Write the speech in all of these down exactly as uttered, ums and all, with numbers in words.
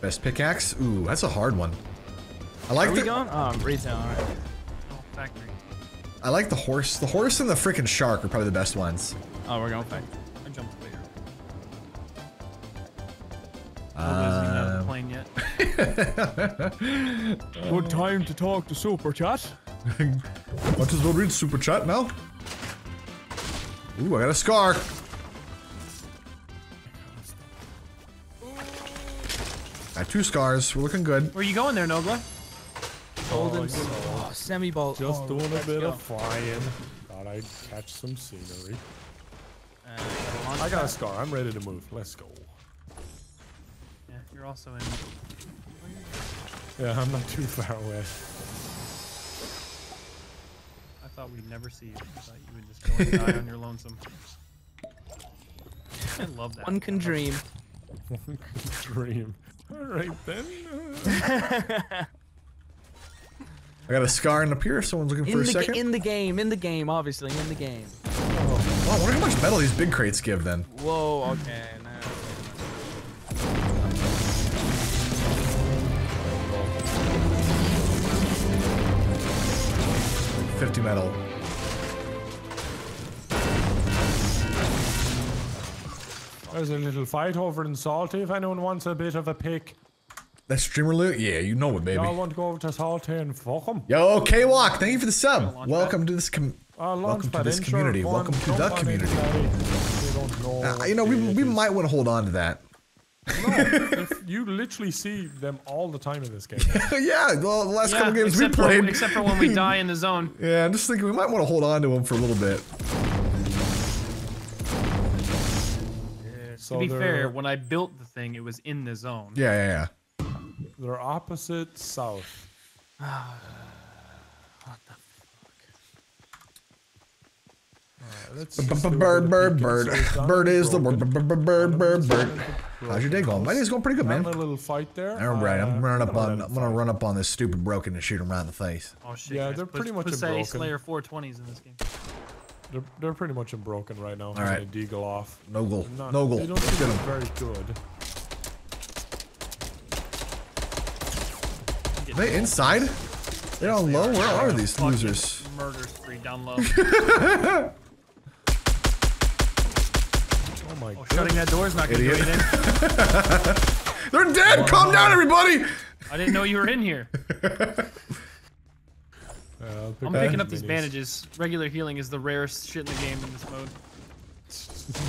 Best pickaxe? Ooh, that's a hard one. I like Are the- we going? Oh, retail, alright. Oh, factory. I like the horse. The horse and the frickin' shark are probably the best ones. Oh, we're going factory. I jumped bigger. Uh, we're losing the plane yet. Good time to talk to Super Chat. What is the real Super Chat now? Ooh, I got a scar. Got two scars. We're looking good. Where are you going there, Nogla? Golden oh, oh, semi-bolt. Just oh, doing a bit go. of flying. Thought I'd catch some scenery. Uh, I got a scar. I'm ready to move. Let's go. Yeah, you're also in. Yeah, I'm not too far away. I thought we'd never see you. I thought you would just go and die on your lonesome. I love that. One can dream. One can dream. Alright then. Uh... I got a scar in up here if someone's looking in for a second. In the game, in the game, obviously, in the game. Oh, wow, I wonder how much metal these big crates give then. Whoa, okay, now. fifty metal. There's a little fight over in Salty if anyone wants a bit of a pick. That streamer loot? Yeah, you know it, baby. Y'all want to go over to Salty and fuck them? Yo, K-Walk, thank you for the sub. Welcome to this, com uh, welcome to this community. Welcome to the community. Uh, you know, we, we might want to hold on to that. No, if you literally see them all the time in this game. Yeah, well, the last yeah, couple games we played. For, except for when we die in the zone. Yeah, I'm just thinking we might want to hold on to them for a little bit. Yeah, so to be fair, when I built the thing, it was in the zone. Yeah, yeah, yeah. They're opposite south. What the fuck? Let's bird, bird, bird. Bird is the word. Bird, bird, bird. How's your day going? My day's going pretty good, man. A little fight there. All right, I'm running up on. I'm gonna run up on this stupid broken and shoot him right in the face. Oh shit! Yeah, they're pretty much broken. Slayer four twenties in this game. They're they're pretty much broken right now. All right, deagle off. No goal. No goal. They don't seem very good. Are they inside? They're on low? Where are these losers? Murder spree down low. Oh my god. Oh, shutting that door is not going to do anything. They're dead! Calm down, everybody! I didn't know you were in here. uh, pick I'm picking up these bandages. Regular healing is the rarest shit in the game in this mode.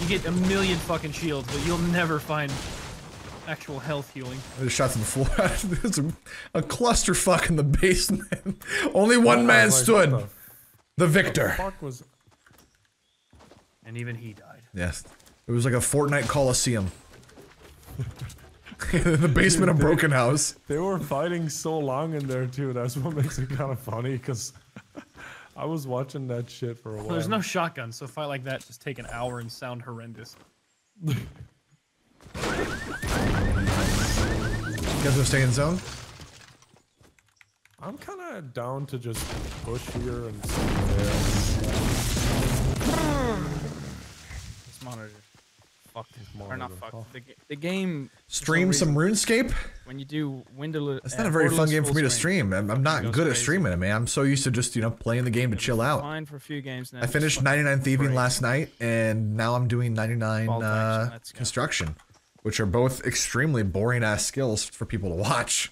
You get a million fucking shields, but you'll never find actual health healing. I just shot to the floor. There's a, a clusterfuck in the basement. Only one oh, man like, stood. The, the victor. The fuck was... And even he died. Yes. It was like a Fortnite Coliseum. The basement of Broken House. They were fighting so long in there too. That's what makes it kind of funny because I was watching that shit for a while. Well, there's no shotgun, so a fight like that just take an hour and sound horrendous. You guys want to stay in zone? I'm kind of down to just push here and sit there. This monitor. Fuck this monitor. Or not fuck. Oh. The, the game... Stream some RuneScape? When you do window... That's not a very fun game for me to stream. I'm, I'm not good at streaming it, man. I'm so used to just, you know, playing the game to chill out. Fine for a few games now. I finished ninety-nine Thieving last night, and now I'm doing ninety-nine uh, Construction. Which are both extremely boring-ass skills for people to watch.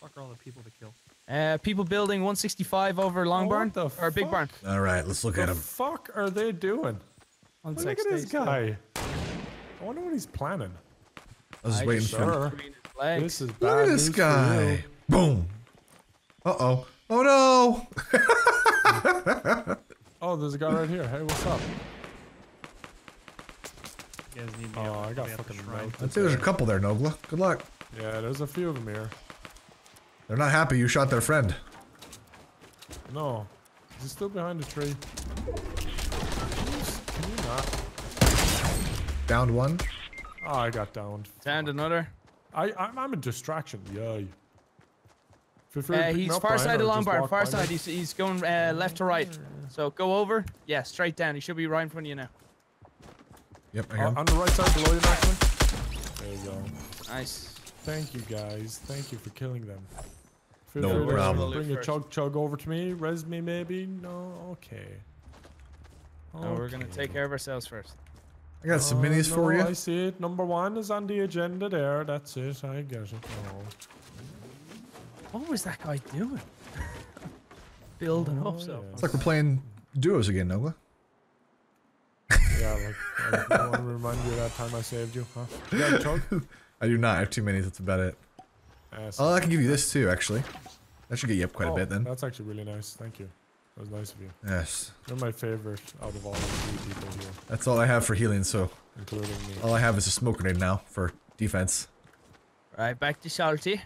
Fuck all the people to kill. Uh, people building one sixty-five over Long Barn oh, or Big Barn. All right, let's look the at him. What the fuck are they doing? On look at this guy. Though. I wonder what he's planning. I was I waiting for him. This is bad look at this guy. Boom. Uh-oh. Oh, no. Oh, there's a guy right here. Hey, what's up? Oh, I got fucking melted. I'd say there's a couple there, Nogla. Good luck. Yeah, there's a few of them here. They're not happy you shot their friend. No. Is he still behind the tree? Can you not? Downed one. Oh, I got downed. Downed another. I, I'm, I'm a distraction. Yay. Uh, he's far side of Long Barn. Far side. He's, he's going uh, left to right. So go over. Yeah, straight down. He should be right in front of you now. Yep, I got him. On the right side below you, Maxman. There you go. Nice. Thank you guys. Thank you for killing them. Feel no problem. Bring a chug chug over to me. Res me maybe? No. Okay. okay. No, we're gonna take care of ourselves first. I got some uh, minis no, for you. I see it. Number one is on the agenda there. That's it. I get it. Oh. What was that guy doing? Building oh, up so. Yes. It's like we're playing duos again, Nogla. Yeah, like, I don't want to remind you of that time I saved you, huh? You got a chug? I do not. I have too many. That's about it. Uh, so oh, I can give you this too, actually. That should get you up quite oh, a bit then. That's actually really nice. Thank you. That was nice of you. Yes. You're my favorite out of all the three people here. That's all I have for healing, so. Including me. All I have is a smoke grenade now for defense. Right, back to Salty.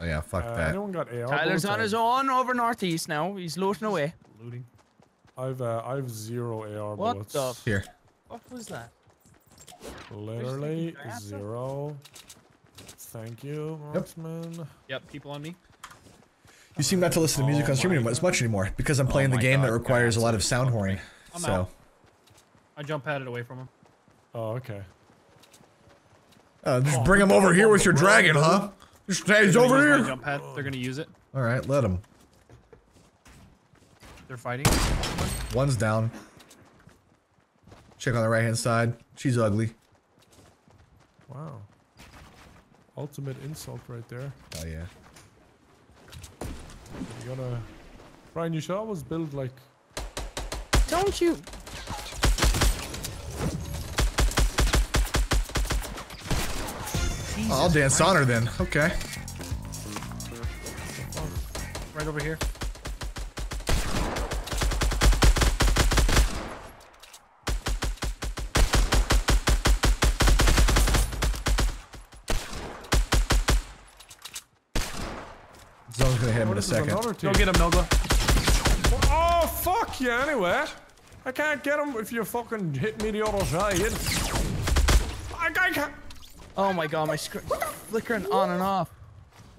Oh yeah, fuck uh, that. Anyone got A R? Tyler's on his own over northeast now. He's looting away. Looting. I've uh, I've zero A R what bullets. What the? Here. What was that? Literally zero. Thank you, Maxman. Yep. yep, people on me. You seem not to listen to music oh on streaming as much anymore because I'm playing oh the game God, that requires God, a lot of sound horning. I'm so. Out. I jump padded away from him. Oh, okay. Uh, just oh, bring him over here with your dragon, huh? Just stays over here. Jump pad. They're gonna use it. All right, let them. They're fighting. One's down. Check on the right hand side. She's ugly. Wow. Ultimate insult right there. Oh yeah. You gotta... Brian, you should always build like... Don't you! Jesus I'll dance Christ. on her then. Okay. Right over here. Zone's gonna hit him in a second. Go get him, Nogla. Oh, fuck you anyway. I can't get him if you fucking hit me the other side. I can't. Oh my god, my screen flickering on and off.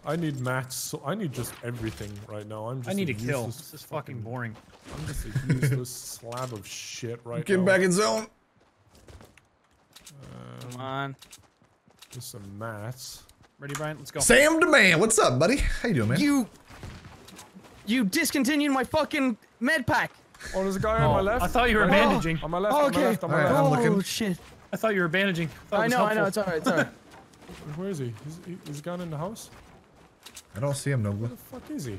I need mats. So I need just everything right now. I'm just. I need a kill. This is fucking, fucking boring. I'm just a useless slab of shit right get now. Get back in zone. Um, Come on. Just some mats. Ready, Brian? Let's go. Sam the man, what's up, buddy? How you doing, man? You... You discontinued my fucking med pack! Oh, there's a guy oh, on my left. I thought you were oh. bandaging. On my left, oh, okay. on my left, on my right, left. I'm looking. Oh, shit. I thought you were bandaging. I, I know, helpful. I know, it's alright, it's alright. Where is he? He's, he, he's gone in the house? I don't see him, Nogla. Where the fuck is he?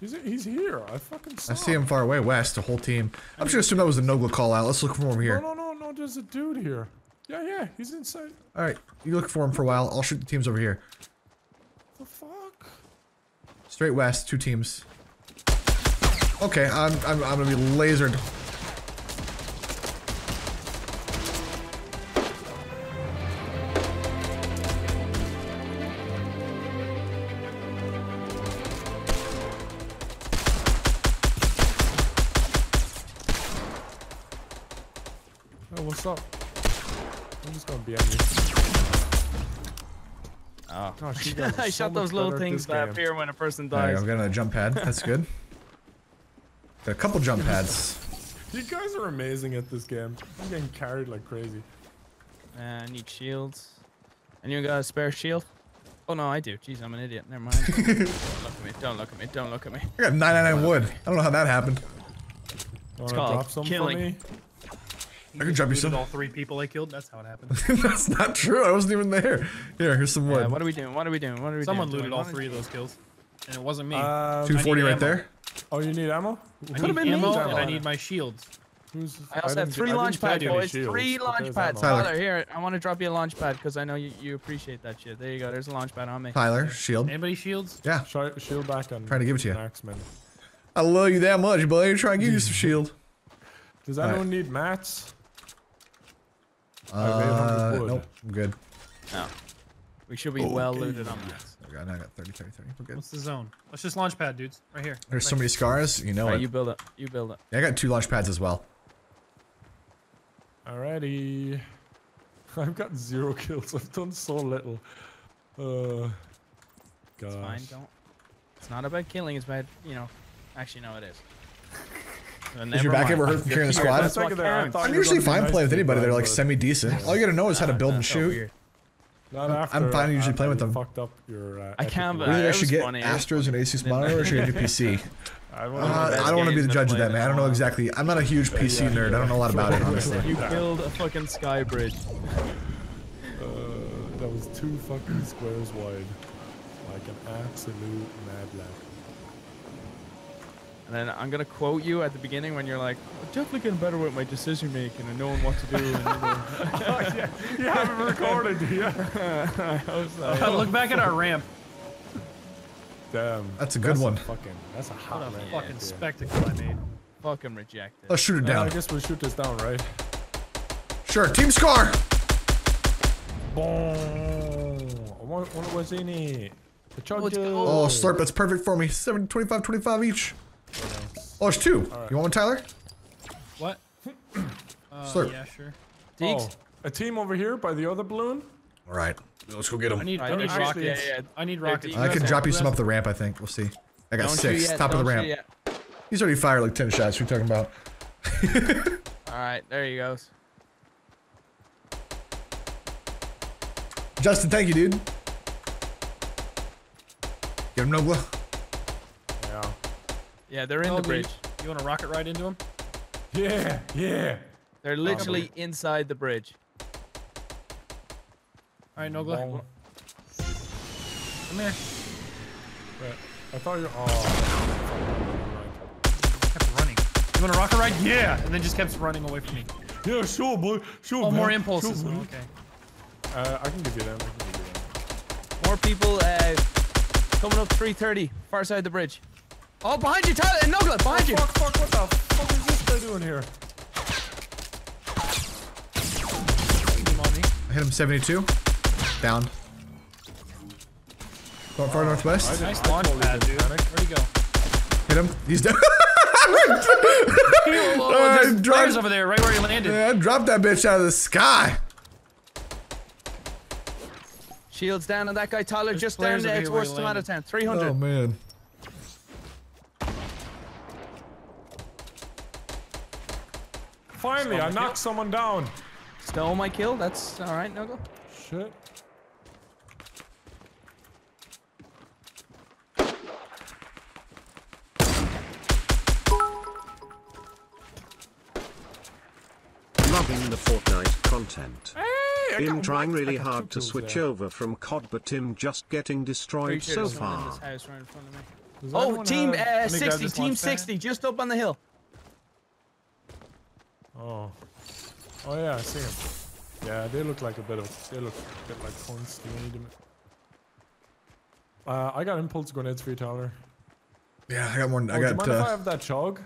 He's, he's here, I fucking saw him. I see him far away west, the whole team. I'm sure assume that was a Nogla call out. Let's look for him here. No, no, no, no, there's a dude here. Yeah, yeah, he's inside. Alright, you look for him for a while. I'll shoot the teams over here. The fuck? Straight west, two teams. Okay, I'm, I'm, I'm gonna be lasered. Oh, what's up? I'm just gonna be on you. Oh. oh she does I so shot those little things that appear when a person dies. I'm gonna jump pad. That's good. Got a couple jump pads. You guys are amazing at this game. I'm getting carried like crazy. Uh, I need shields. Anyone got a spare shield? Oh no, I do. Jeez, I'm an idiot. Never mind. Don't look at me. Don't look at me. Don't look at me. I got nine nine nine wood. I don't know how that happened. It's called drop some killing. For me? I could drop you some. All three people I killed. That's how it happened. That's not true. I wasn't even there. Here, here's some wood. Yeah, what are we doing? What are we doing? What are we Someone doing? Someone looted all three of those kills, and it wasn't me. Um, two forty right ammo. There. Oh, you need ammo? I Put need in ammo, ammo, and I need my shields. Who's, I also I have three launch pads, boys. Three launch pads. Tyler. Tyler, here. I want to drop you a launch pad because I know you, you appreciate that shit. There you go. There's a launch pad on me. Tyler, shield. Anybody shields? Yeah. Try, shield back on. Trying to give it to you. Maxman. I love you that much, buddy. Trying to give you some shield. Does anyone right. need mats? Uh, I nope, I'm good. No. We should be okay. well looted on this. I got, I got thirty, thirty, thirty. We're good. What's the zone? Let's just launch pad, dudes. Right here. There's right. so many scars, you know right, it. You build it. You build it. Yeah, I got two launch pads as well. Alrighty. I've got zero kills. I've done so little. Uh, gosh. It's fine. Don't. It's not about killing. It's about, you know. Actually, no, it is. Is your back ever hurt from carrying the squad? I'm usually fine playing with anybody. They're like semi decent. All you gotta know is how to build and shoot. Not after, I'm fine usually playing with them. Fucked up your, uh, I can't. But I should get funny. Astros and Asus monitor, or should I do P C? I, uh, I don't want to be the judge of that, man. I don't know exactly. I'm not a huge P C yeah, nerd. I don't know a lot about it, honestly. You killed a fucking sky bridge. Uh, that was two fucking squares wide, like an absolute mad lad. And then I'm gonna quote you at the beginning when you're like, I'm definitely getting better with my decision making and knowing what to do. And, you know. Oh, yeah. You haven't recorded, do you? I was like, oh, look back at our ramp. Damn. That's a good that's one. A fucking, that's a hot what a ramp fucking spectacle I made. Fucking rejected. Let's shoot it down. Uh, I guess we'll shoot this down, right? Sure. Team score. Boom. What, what was in it? The charges. Oh, slurp. That's perfect for me. Seven, twenty-five, twenty-five each. Oh, it's two. Right. You want one, Tyler? What? uh, Slurp. Yeah, sure. Deeks. Oh, a team over here by the other balloon. All right. Let's go get them. I need, I need rockets. Actually, yeah, yeah. I need rockets. I can drop you some up the ramp, I think. We'll see. I got don't six. Top don't of the ramp. He's already fired like ten shots. What are you talking about? All right. There he goes. Justin, thank you, dude. Get him, Nogla. Yeah. Yeah, they're in oh, the bridge. You, you want to rocket right into them? Yeah, yeah. They're literally oh, inside the bridge. All right, Nogla. Long. Come here. Wait, I thought you were... Oh. Kept running. You want to rocket ride? Yeah. And then just kept running away from me. Yeah, sure, boy. Sure, oh, man. More impulses. Sure, oh, okay. Uh, I can give you that. I can give you that. More people uh, coming up three thirty, far side of the bridge. Oh, behind you, Tyler! And Nogla, behind oh, you! Fuck, fuck, what the fuck is this guy doing here? I hit him seventy-two. Down. Going far oh, northwest. Nice launch pad, dude. Where'd he go? Hit him. He's down. uh, There's dropped, over there, right where he landed. Yeah, I dropped that bitch out of the sky. Shields down on that guy, Tyler. There's just down there. It's worse than out of ten. three hundred. Oh, man. Finally, I knocked someone down. Stole my kill. That's all right, Nogla. Shit. Loving the Fortnite content. Hey, Im trying one. really hard to switch there. over from C O D, but Im just getting destroyed so far. Right oh, team uh, sixty, team sixty, there? just up on the hill. Oh, oh yeah, I see them. Yeah, they look like a bit of, they look a bit like punts. Do you need them? Uh, I got impulse grenades for you, Tyler. Yeah, I got one. Oh, I got. Do you mind uh, if I have that chog?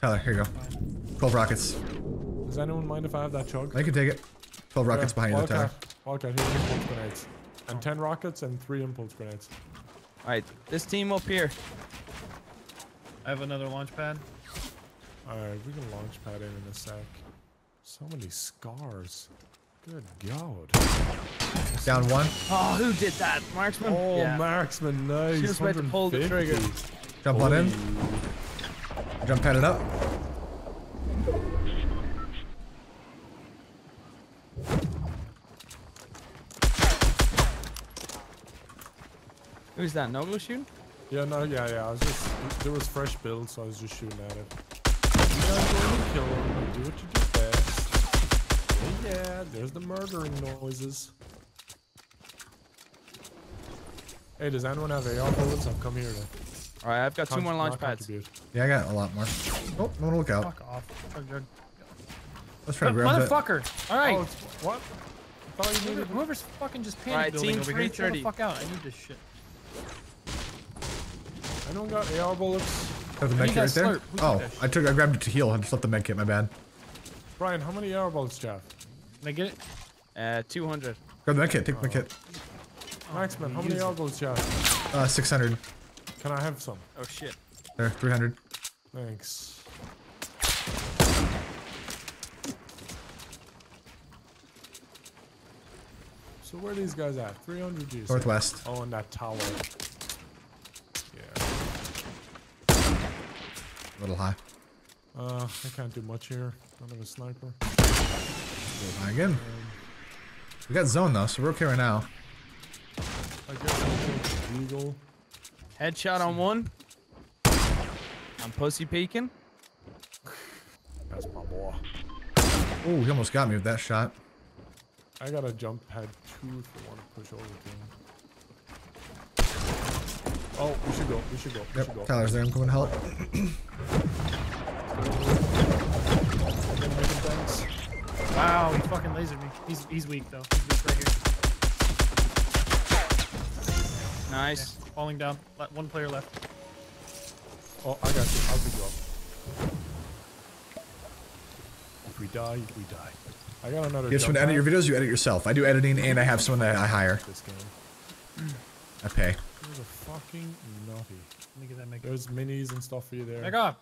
Tyler, here you go. Twelve rockets. Does anyone mind if I have that chog? I can take it. Twelve rockets yeah, behind you, Tyler. Wildcat, here's impulse grenades. And ten rockets and three impulse grenades. All right, this team up here. I have another launch pad. Alright, we can launch pad in in a sec. So many scars. Good god. Down one. Oh, who did that? Marksman? Oh, yeah. Marksman, nice. She was about to pull the trigger. Jump on in. Jump pad it up. Who's that? Nogla shooting? Yeah, no, yeah, yeah. I was just, there was fresh build, so I was just shooting at it. Kill him. Do what you do best. Oh yeah, there's the murdering noises. Hey, does anyone have A R bullets? I've come here to... Alright, I've got two more launch pads. Yeah, I got a lot more. Oh, no one look out. Fuck off. Let's try to grab that. Motherfucker! Alright. Oh, what? I thought you needed... Whoever's fucking just panic building over here, chill the fuck out. I need this shit. Anyone got A R bullets? The med kit right there. Oh, I took, I grabbed it to heal. I just left the med kit. My bad. Brian, how many arrow bolts, Jeff? Can I get it? Uh, two hundred. Grab the med kit. Take the med kit. Maxman, how many arrow bolts, Jeff? Uh, six hundred. Can I have some? Oh shit. There, three hundred. Thanks. So where are these guys at? Three hundred. Northwest. Oh, in that tower. A little high. Uh, I can't do much here. Don't have a sniper. Again. Um, We got zone though, so we're okay right now. Headshot on one. I'm pussy peeking. That's my boy. Oh, he almost got me with that shot. I got a jump pad two if I want to push over thing. Oh, we should go. We should go. We yep. should go. Tyler's there. I'm coming to help. Wow, he fucking lasered me. He's he's weak though. He's weak right here. Nice. Okay. Falling down. One player left. Oh, I got you. I'll pick you up. If we die, if we die. I got another. You just want to edit your videos? You edit yourself. I do editing, and I have someone that I hire. This game. I pay. You're a fucking naughty. Let me get that make. There's minis and stuff for you there. Back off.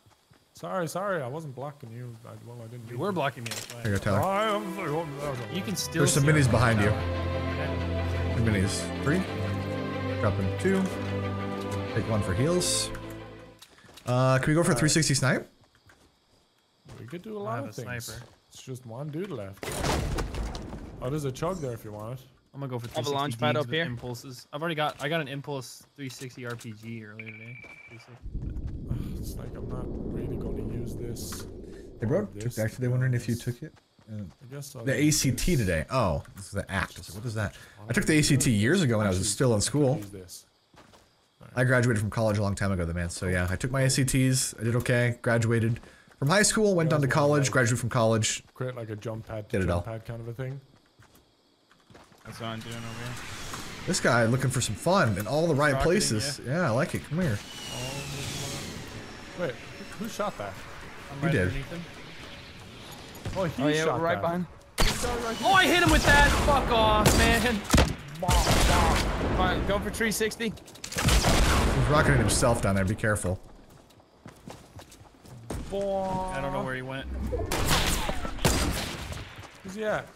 Sorry, sorry. I wasn't blocking you. I, well, I didn't. You were blocking me. There you go, Tyler. I am, I am, I am. You can still. There's some minis behind you. Okay. Two minis. Three. Dropping two. Take one for heals. Uh, can we go for a three sixty snipe? We could do a lot of things. Sniper. It's just one dude left. Oh, there's a chug there if you want. I'm gonna go for three sixty. I have a launch pad up here. Impulses. I've already got. I got an impulse three sixty R P G earlier today. It's like I'm not really gonna use this. They brought this back today. Wondering if you took it. Uh, I guess so. The A C T today. Oh, this is the A C T. What is that? I took the A C T years ago when I was still in school. I graduated from college a long time ago, the man. So yeah, I took my A C Ts. I did okay. Graduated from high school, went down to college, graduated from college. Create like a jump pad, to jump pad kind of a thing. That's what I'm doing over here. This guy looking for some fun in all the right Rocketing, places. Yeah. yeah, I like it. Come here. Wait, who shot that? I'm right you did. Him. Oh, he oh, yeah, shot right that. Behind. Right oh, I hit him with that. Fuck off, man. Fine, go for three sixty. He's rocketing himself down there, be careful. I don't know where he went. Who's he at?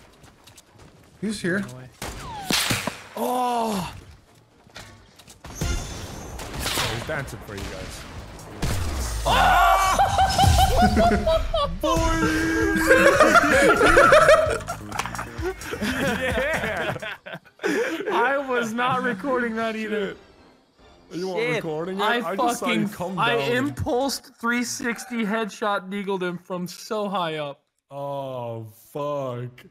He's here. Oh! Oh, he's dancing for you guys. Oh! Boy! Yeah! I was not recording that either. You weren't recording it? I, I fucking come down. I impulsed three sixty headshot deagled him from so high up. Oh, fuck.